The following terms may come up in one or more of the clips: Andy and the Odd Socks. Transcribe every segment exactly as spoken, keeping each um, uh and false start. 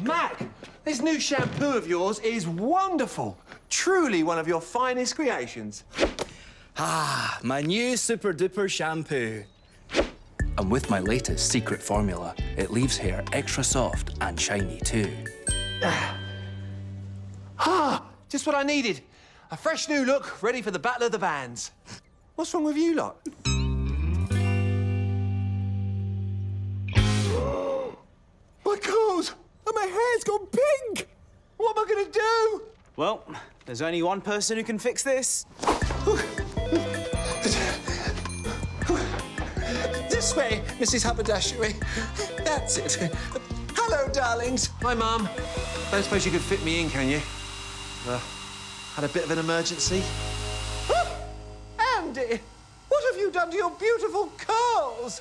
Mac, this new shampoo of yours is wonderful. Truly one of your finest creations. Ah, my new super-duper shampoo. And with my latest secret formula, it leaves hair extra soft and shiny too. Ah, just what I needed. A fresh new look, ready for the Battle of the Bands. What's wrong with you lot? My curls and my hair's gone pink! What am I going to do? Well, there's only one person who can fix this. This way, Missus Haberdashery. That's it. Hello, darlings. Hi, Mum. I don't suppose you could fit me in, can you? Uh, had a bit of an emergency. Andy, what have you done to your beautiful curls?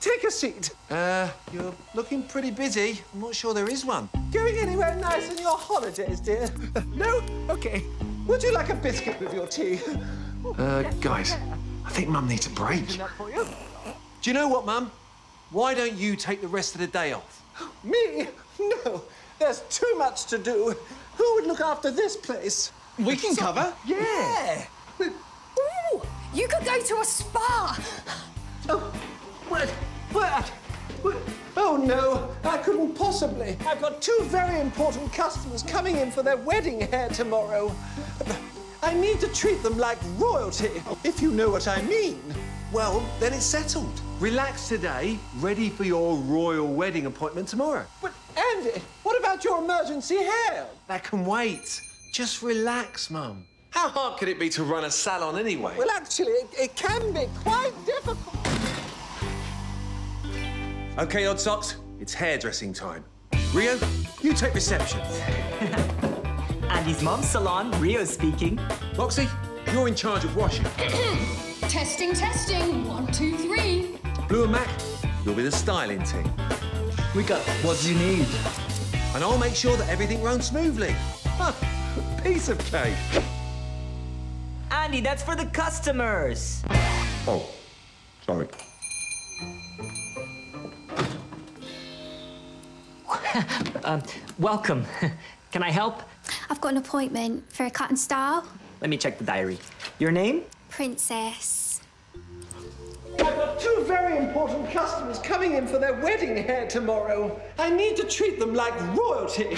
Take a seat. Uh, you're looking pretty busy. I'm not sure there is one. Going anywhere nice on your holidays, dear? No? OK. Would you like a biscuit with your tea? Uh, guys, I think Mum needs a break. Do you know what, Mum? Why don't you take the rest of the day off? Me? No. There's too much to do. Who would look after this place? We can so, cover. Yeah. yeah. Ooh, you could go to a spa. Oh, what? What? What? Oh, no, I couldn't possibly. I've got two very important customers coming in for their wedding hair tomorrow. I need to treat them like royalty, if you know what I mean. Well, then it's settled. Relax today, ready for your royal wedding appointment tomorrow. But, Andy, what about your emergency hair? That can wait. Just relax, Mum. How hard could it be to run a salon anyway? Well, actually, it, it can be quite difficult. OK, Odd Socks, it's hairdressing time. Rio, you take reception. Andy's mum's salon, Rio speaking. Roxy, you're in charge of washing. Testing, testing. One, two, three. Blue and Mac, you'll be the styling team. We got what you need. And I'll make sure that everything runs smoothly. Huh, piece of cake. Andy, that's for the customers. Oh, sorry. Uh, welcome. Can I help? I've got an appointment for a cut and style. Let me check the diary. Your name? Princess. I've got two very important customers coming in for their wedding hair tomorrow. I need to treat them like royalty.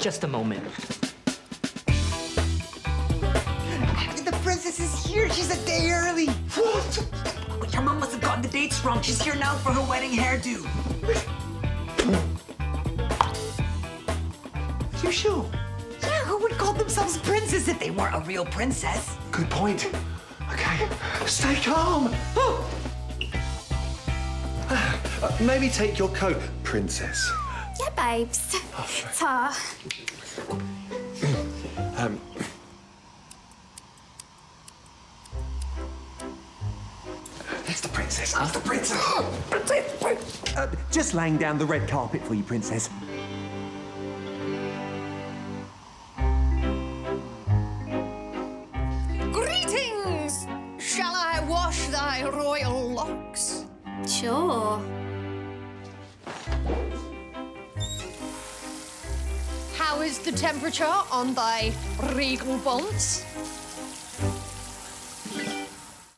Just a moment. The princess is here. She's a day early. What? But your mum must have gotten the dates wrong. She's here now for her wedding hairdo. You sure? Yeah, who would call themselves princess if they weren't a real princess? Good point. Okay, stay calm. Oh. Uh, maybe take your coat, princess. Yeah, babes. Oh, Ta. um. It's the princess. It's the princess. Oh, princess. Uh, just laying down the red carpet for you, princess. Sure. How is the temperature on thy regal bonds?